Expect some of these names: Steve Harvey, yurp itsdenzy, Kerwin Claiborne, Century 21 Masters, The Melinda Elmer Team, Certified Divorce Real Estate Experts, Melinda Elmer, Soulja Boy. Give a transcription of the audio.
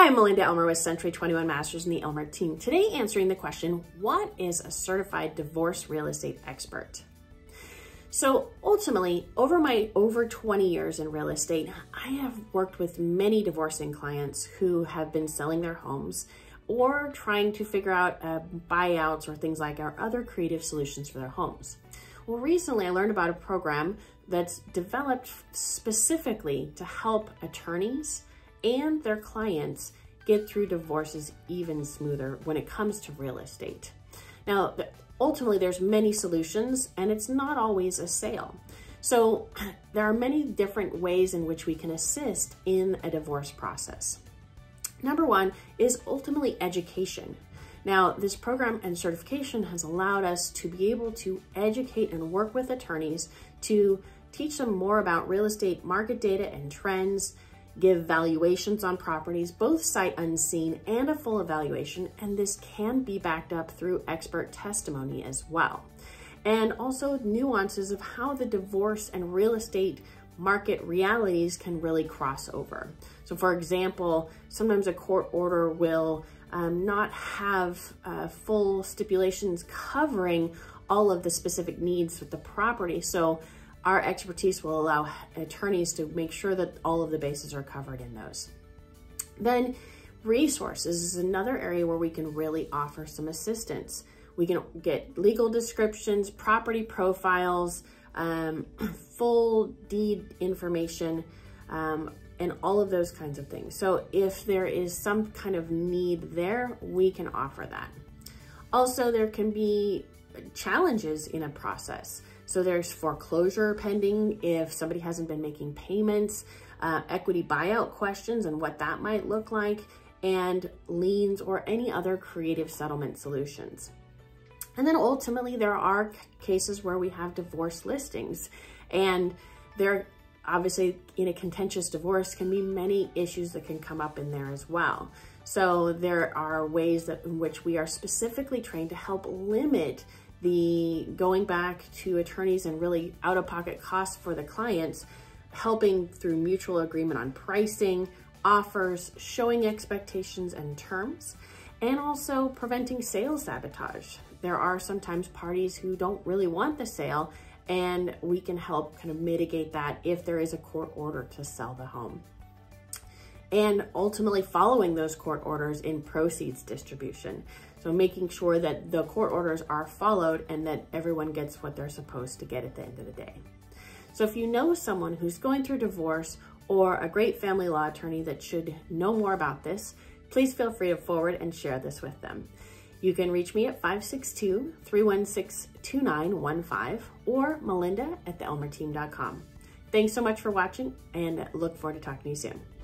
Hi, I'm Melinda Elmer with Century 21 Masters and the Elmer team. Today, answering the question, what is a certified divorce real estate expert? So ultimately, over my over 20 years in real estate, I have worked with many divorcing clients who have been selling their homes or trying to figure out buyouts or things like our other creative solutions for their homes. Well, recently I learned about a program that's developed specifically to help attorneys and their clients get through divorces even smoother when it comes to real estate. Now, ultimately there's many solutions and it's not always a sale. So there are many different ways in which we can assist in a divorce process. Number one is ultimately education. Now, this program and certification has allowed us to be able to educate and work with attorneys to teach them more about real estate market data and trends, give valuations on properties, both sight unseen and a full evaluation, and this can be backed up through expert testimony as well. And also nuances of how the divorce and real estate market realities can really cross over. So for example, sometimes a court order will not have full stipulations covering all of the specific needs with the property. So our expertise will allow attorneys to make sure that all of the bases are covered in those. Then resources is another area where we can really offer some assistance. We can get legal descriptions, property profiles, full deed information, and all of those kinds of things. So if there is some kind of need there, we can offer that. Also, there can be challenges in a process. So there's foreclosure pending if somebody hasn't been making payments, equity buyout questions and what that might look like, and liens or any other creative settlement solutions. And then ultimately there are cases where we have divorce listings, and there obviously in a contentious divorce can be many issues that can come up in there as well. So there are ways that in which we are specifically trained to help limit the going back to attorneys and really out-of-pocket costs for the clients, helping through mutual agreement on pricing, offers, showing expectations and terms, and also preventing sales sabotage. There are sometimes parties who don't really want the sale, and we can help kind of mitigate that if there is a court order to sell the home. And ultimately following those court orders in proceeds distribution. So making sure that the court orders are followed and that everyone gets what they're supposed to get at the end of the day. So if you know someone who's going through divorce or a great family law attorney that should know more about this, please feel free to forward and share this with them. You can reach me at 562-316-2915 or melinda@theelmerteam.com. Thanks so much for watching, and look forward to talking to you soon.